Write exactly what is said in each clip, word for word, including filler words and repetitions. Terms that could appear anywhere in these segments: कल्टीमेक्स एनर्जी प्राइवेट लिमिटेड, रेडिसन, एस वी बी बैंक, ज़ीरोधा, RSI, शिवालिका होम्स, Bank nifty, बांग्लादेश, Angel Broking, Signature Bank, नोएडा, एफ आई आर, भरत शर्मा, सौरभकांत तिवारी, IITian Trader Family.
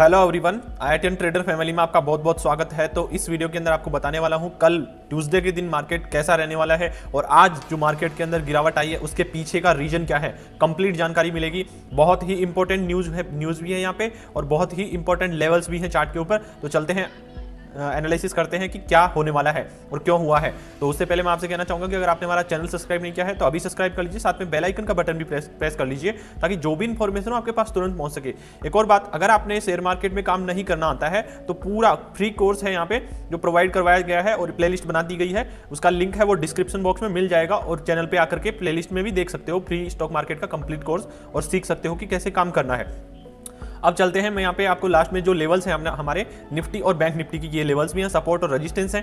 Hello everyone, IITian trader family में आपका बहुत बहुत स्वागत है। तो इस वीडियो के अंदर आपको बताने वाला हूं कल ट्यूसडे के दिन मार्केट कैसा रहने वाला है और आज जो मार्केट के अंदर गिरावट आई है उसके पीछे का रीजन क्या है, कंप्लीट जानकारी मिलेगी। बहुत ही इंपॉर्टेंट न्यूज है न्यूज़ भी है यहाँ पे और बहुत ही इंपॉर्टेंट लेवल्स भी हैं चार्ट के ऊपर। तो चलते हैं, एनालिसिस करते हैं कि क्या होने वाला है और क्यों हुआ है। तो उससे पहले मैं आपसे कहना चाहूँगा कि अगर आपने हमारा चैनल सब्सक्राइब नहीं किया है तो अभी सब्सक्राइब कर लीजिए, साथ में बेल आइकन का बटन भी प्रेस प्रेस कर लीजिए ताकि जो भी इन्फॉर्मेशन हो आपके पास तुरंत पहुँच सके। एक और बात, अगर आपने शेयर मार्केट में काम नहीं करना आता है तो पूरा फ्री कोर्स है यहाँ पे जो प्रोवाइड करवाया गया है और प्ले लिस्ट बना दी गई है, उसका लिंक है वो डिस्क्रिप्शन बॉक्स में मिल जाएगा और चैनल पर आकर के प्ले लिस्ट में भी देख सकते हो फ्री स्टॉक मार्केट का कंप्लीट कोर्स और सीख सकते हो कि कैसे काम करना है। अब चलते हैं, मैं यहाँ पे आपको लास्ट में जो लेवल्स हैं हमारे निफ्टी और बैंक निफ्टी की, ये लेवल्स भी हैं, सपोर्ट और रेजिस्टेंस हैं,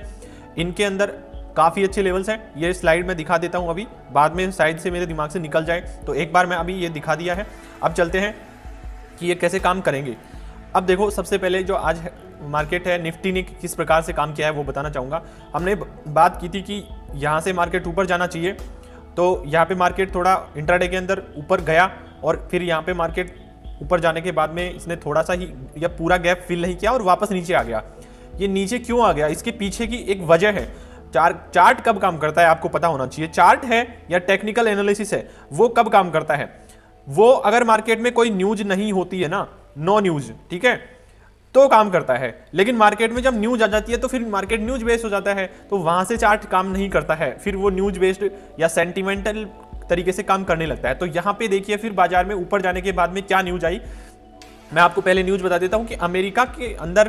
इनके अंदर काफ़ी अच्छे लेवल्स हैं। ये स्लाइड में दिखा देता हूँ, अभी बाद में शायद से मेरे दिमाग से निकल जाए, तो एक बार मैं अभी ये दिखा दिया है। अब चलते हैं कि ये कैसे काम करेंगे। अब देखो, सबसे पहले जो आज मार्केट है निफ्टी ने किस प्रकार से काम किया है वो बताना चाहूँगा। हमने बात की थी कि यहाँ से मार्केट ऊपर जाना चाहिए, तो यहाँ पर मार्केट थोड़ा इंट्राडे के अंदर ऊपर गया और फिर यहाँ पर मार्केट ऊपर जाने के बाद में इसने थोड़ा सा ही या पूरा गैप फिल नहीं किया और वापस नीचे आ गया। ये नीचे क्यों आ गया, इसके पीछे की एक वजह है। चार चार्ट कब काम करता है आपको पता होना चाहिए, चार्ट है या टेक्निकल एनालिसिस है वो कब काम करता है। वो अगर मार्केट में कोई न्यूज नहीं होती है ना, नो न्यूज, ठीक है, तो काम करता है। लेकिन मार्केट में जब न्यूज आ जाती है तो फिर मार्केट न्यूज बेस्ड हो जाता है, तो वहाँ से चार्ट काम नहीं करता है, फिर वो न्यूज बेस्ड या सेंटिमेंटल तरीके से काम करने लगता है। तो यहाँ पे देखिए, फिर बाजार में ऊपर जाने के बाद में क्या न्यूज आई, मैं आपको पहले न्यूज बता देता हूँ कि अमेरिका के अंदर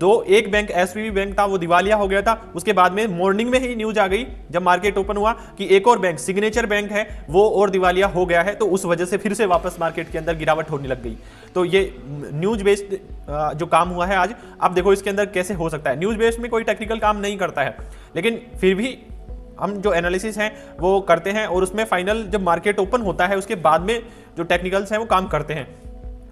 दो एक bank एस वी बी बैंक था वो दिवालिया हो गया था, उसके बाद में मॉर्निंग में ही न्यूज आ गई जब मार्केट ओपन हुआ कि एक और बैंक सिग्नेचर बैंक है वो और दिवालिया हो गया है, तो उस वजह से फिर से वापस मार्केट के अंदर गिरावट होने लग गई। तो ये न्यूज बेस्ड जो काम हुआ है आज, आप देखो इसके अंदर कैसे हो सकता है। न्यूज बेस्ड में कोई टेक्निकल काम नहीं करता है, लेकिन फिर भी हम जो एनालिसिस हैं वो करते हैं और उसमें फाइनल जब मार्केट ओपन होता है उसके बाद में जो टेक्निकल्स हैं वो काम करते हैं।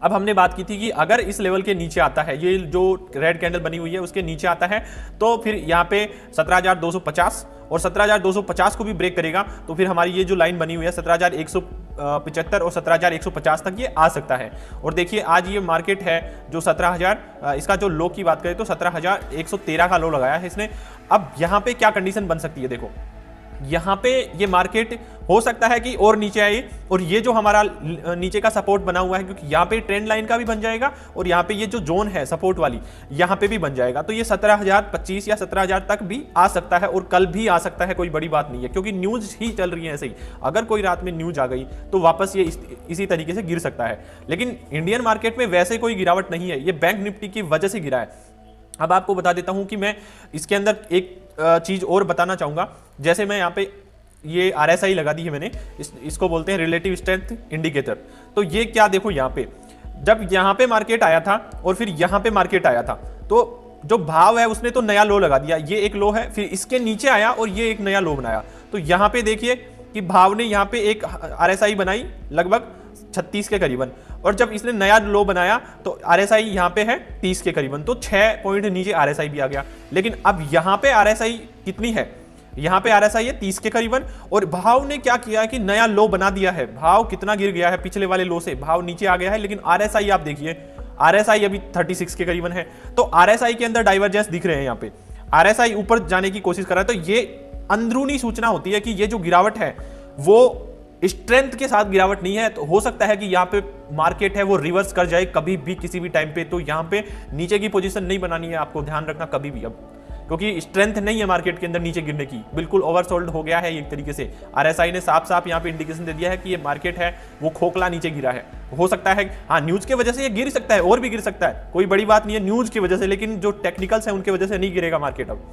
अब हमने बात की थी कि अगर इस लेवल के नीचे आता है, ये जो रेड कैंडल बनी हुई है उसके नीचे आता है तो फिर यहाँ पे सत्रह हज़ार दो सौ पचास और सत्रह हज़ार दो सौ पचास को भी ब्रेक करेगा तो फिर हमारी ये जो लाइन बनी हुई है सत्रह हज़ार एक सौ पचहत्तर और सत्रह हज़ार एक सौ पचास तक ये आ सकता है। और देखिए आज ये मार्केट है जो सत्रह हज़ार, इसका जो लो की बात करें तो सत्रह हज़ार एक सौ तेरह का लो लगाया है इसने। अब यहाँ पे क्या कंडीशन बन सकती है, देखो यहाँ पे ये मार्केट हो सकता है कि और नीचे आए और ये जो हमारा नीचे का सपोर्ट बना हुआ है क्योंकि यहाँ पे ट्रेंड लाइन का भी बन जाएगा और यहाँ पे ये जो जोन है सपोर्ट वाली यहाँ पे भी बन जाएगा, तो ये सत्रह हज़ार पच्चीस या सत्रह हज़ार तक भी आ सकता है और कल भी आ सकता है, कोई बड़ी बात नहीं है क्योंकि न्यूज ही चल रही है ऐसे ही। अगर कोई रात में न्यूज आ गई तो वापस ये इस, इसी तरीके से गिर सकता है, लेकिन इंडियन मार्केट में वैसे कोई गिरावट नहीं है, ये बैंक निफ्टी की वजह से गिरा है। अब आपको बता देता हूँ कि मैं इसके अंदर एक चीज़ और बताना चाहूँगा। जैसे मैं यहाँ पे ये आर एस आई लगा दी है मैंने, इस, इसको बोलते हैं रिलेटिव स्ट्रेंथ इंडिकेटर। तो ये क्या, देखो यहाँ पे जब यहाँ पे मार्केट आया था और फिर यहाँ पे मार्केट आया था तो जो भाव है उसने तो नया लो लगा दिया, ये एक लो है, फिर इसके नीचे आया और ये एक नया लो बनाया। तो यहाँ पे देखिए कि भाव ने यहाँ पे एक आर एस आई बनाई लगभग छत्तीस के करीबन और जब इसने नया लो बनाया तो आर एस आई यहाँ पे है तीस के करीबन, तो छह पॉइंट नीचे आर एस आई भी आ गया। लेकिन अब यहाँ पे आर एस आई कितनी है, यहाँ पे आर एस आई है तीस के करीबन और भाव ने क्या किया है कि नया लो बना दिया है। भाव कितना गिर गया है, पिछले वाले लो से भाव नीचे आ गया है, लेकिन आर एस आई आप देखिए आर एस आई अभी छत्तीस के करीबन है, तो आर एस आई के अंदर डाइवर्जेंस दिख रहे हैं। यहाँ पे आर एस आई ऊपर जाने की कोशिश कर रहा है, तो ये अंदरूनी सूचना होती है कि ये जो गिरावट है वो स्ट्रेंथ के साथ गिरावट नहीं है। तो हो सकता है कि यहाँ पे मार्केट है वो रिवर्स कर जाए कभी भी किसी भी टाइम पे, तो यहाँ पे नीचे की पोजीशन नहीं बनानी है, आपको ध्यान रखना कभी भी अब, क्योंकि स्ट्रेंथ नहीं है मार्केट के अंदर नीचे गिरने की, बिल्कुल ओवरसोल्ड हो गया है एक तरीके से। आर एस आई ने साफ साफ यहाँ पे इंडिकेशन दे दिया है कि ये मार्केट है वो खोखला नीचे गिरा है। हो सकता है हाँ न्यूज़ की वजह से ये गिर सकता है और भी गिर सकता है, कोई बड़ी बात नहीं है न्यूज़ की वजह से, लेकिन जो टेक्निकल्स हैं उनकी वजह से नहीं गिरेगा मार्केट। अब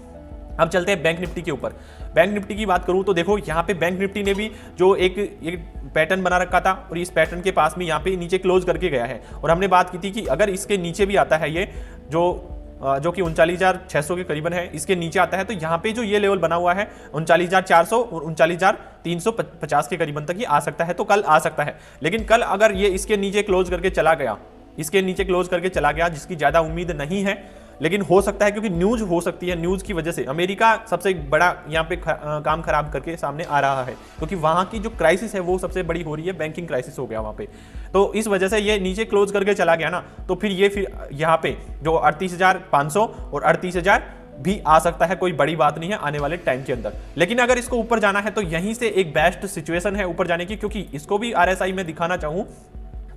अब चलते हैं बैंक निफ्टी के ऊपर। बैंक निफ्टी की बात करूं तो देखो यहाँ पे बैंक निफ्टी ने भी जो एक एक पैटर्न बना रखा था और इस पैटर्न के पास में यहाँ पे नीचे क्लोज करके गया है और हमने बात की थी कि अगर इसके नीचे भी आता है ये जो जो कि उनचालीस हज़ार छः सौ के करीबन है, इसके नीचे आता है तो यहाँ पे जो ये लेवल बना हुआ है उनचालीस हज़ार चार सौ और उनचालीस हज़ार तीन सौ पचास के करीबन तक ये आ सकता है, तो कल आ सकता है। लेकिन कल अगर ये इसके नीचे क्लोज करके चला गया, इसके नीचे क्लोज करके चला गया जिसकी ज़्यादा उम्मीद नहीं है, लेकिन हो सकता है क्योंकि न्यूज हो सकती है, न्यूज की वजह से अमेरिका सबसे बड़ा यहाँ पे काम खराब करके सामने आ रहा है, क्योंकि वहाँ की जो क्राइसिस है वो सबसे बड़ी हो रही है, बैंकिंग क्राइसिस हो गया वहाँ पे। तो इस वजह से ये नीचे क्लोज करके चला गया ना, तो फिर ये फिर यहाँ पे जो अड़तीस हजार पाँच सौ और अड़तीस हजार भी आ सकता है, कोई बड़ी बात नहीं है आने वाले टाइम के अंदर। लेकिन अगर इसको ऊपर जाना है तो यहीं से एक बेस्ट सिचुएशन है ऊपर जाने की, क्योंकि इसको भी आरएसआई में दिखाना चाहूँ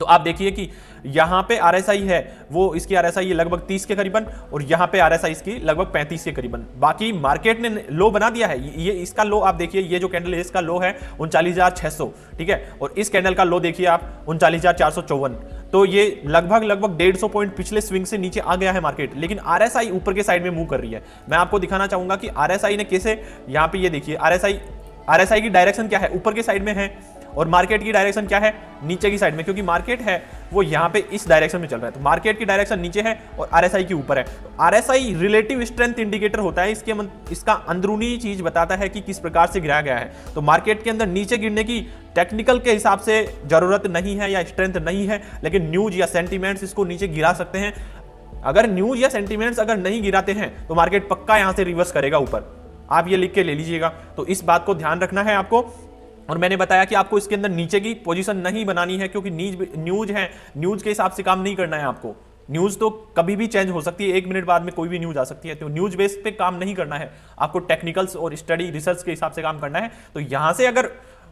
तो आप देखिए कि यहाँ पे आरएसआई है वो, इसकी आरएसआई लगभग तीस के करीबन और यहाँ पे आरएसआई इसकी लगभग पैंतीस के करीबन। बाकी मार्केट ने लो बना दिया है, ये इसका लो आप देखिए, ये जो कैंडल है इसका लो है उनचालीस हजार छह सौ, ठीक है, और इस कैंडल का लो देखिए आप उनचालीस हजार चार सौ चौवन। तो ये लगभग लगभग डेढ़ सौ पॉइंट पिछले स्विंग से नीचे आ गया है मार्केट, लेकिन आरएसआई ऊपर के साइड में मूव कर रही है। मैं आपको दिखाना चाहूँगा कि आरएसआई ने कैसे, यहाँ पे ये देखिए आरएसआई, आरएसआई की डायरेक्शन क्या है, ऊपर के साइड में है, और मार्केट की डायरेक्शन क्या है, नीचे की साइड में, क्योंकि मार्केट है वो यहाँ पे इस डायरेक्शन में चल रहा है। तो मार्केट की डायरेक्शन नीचे है और आरएसआई के ऊपर है। आरएसआई रिलेटिव स्ट्रेंथ इंडिकेटर होता है, इसके इसका अंदरूनी चीज बताता है कि किस प्रकार से गिराया गया है। तो मार्केट के अंदर नीचे गिरने की टेक्निकल के हिसाब से जरूरत नहीं है या स्ट्रेंथ नहीं है, लेकिन न्यूज या सेंटिमेंट्स इसको नीचे गिरा सकते हैं। अगर न्यूज या सेंटिमेंट्स अगर नहीं गिराते हैं तो मार्केट पक्का यहाँ से रिवर्स करेगा ऊपर, आप ये लिख के ले लीजिएगा। तो इस बात को ध्यान रखना है आपको, और मैंने बताया कि आपको इसके अंदर नीचे की पोजीशन नहीं बनानी है, क्योंकि न्यूज है, न्यूज के हिसाब से काम नहीं करना है आपको। न्यूज तो कभी भी चेंज हो सकती है, एक मिनट बाद में कोई भी न्यूज आ सकती है, तो न्यूज बेस पे काम नहीं करना है आपको, टेक्निकल्स और स्टडी रिसर्च के हिसाब से काम करना है। तो यहाँ से अगर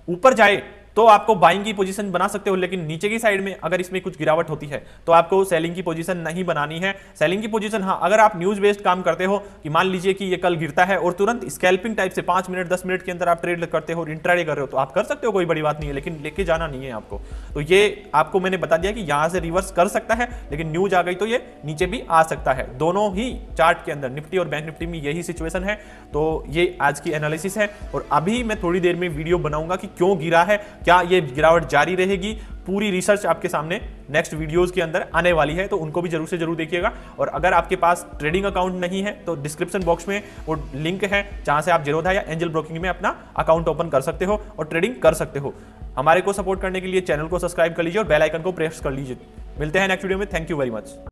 ऊपर जाए तो आपको बाइंग की पोजीशन बना सकते हो, लेकिन नीचे की साइड में अगर इसमें कुछ गिरावट होती है तो आपको सेलिंग की पोजीशन नहीं बनानी है। सेलिंग की पोजीशन, हाँ, अगर आप न्यूज बेस्ड काम करते हो कि मान लीजिए कि ये कल गिरता है और तुरंत स्कैल्पिंग टाइप से पाँच मिनट दस मिनट के अंदर आप ट्रेड करते हो और इंट्राडे कर रहे हो तो आप कर सकते हो, कोई बड़ी बात नहीं है, लेकिन लेके जाना नहीं है आपको। तो ये आपको मैंने बता दिया कि यहाँ से रिवर्स कर सकता है, लेकिन न्यूज आ गई तो ये नीचे भी आ सकता है। दोनों ही चार्ट के अंदर, निफ्टी और बैंक निफ्टी में यही सिचुएशन है। तो ये आज की एनालिसिस है, और अभी मैं थोड़ी देर में वीडियो बनाऊंगा कि क्यों गिरा है, क्या ये गिरावट जारी रहेगी, पूरी रिसर्च आपके सामने नेक्स्ट वीडियोस के अंदर आने वाली है, तो उनको भी जरूर से जरूर देखिएगा। और अगर आपके पास ट्रेडिंग अकाउंट नहीं है तो डिस्क्रिप्शन बॉक्स में वो लिंक है जहां से आप ज़ीरोधा या एंजल ब्रोकिंग में अपना अकाउंट ओपन कर सकते हो और ट्रेडिंग कर सकते हो। हमारे को सपोर्ट करने के लिए चैनल को सब्सक्राइब कर लीजिए और बेल आइकन को प्रेस कर लीजिए। मिलते हैं नेक्स्ट वीडियो में, थैंक यू वेरी मच।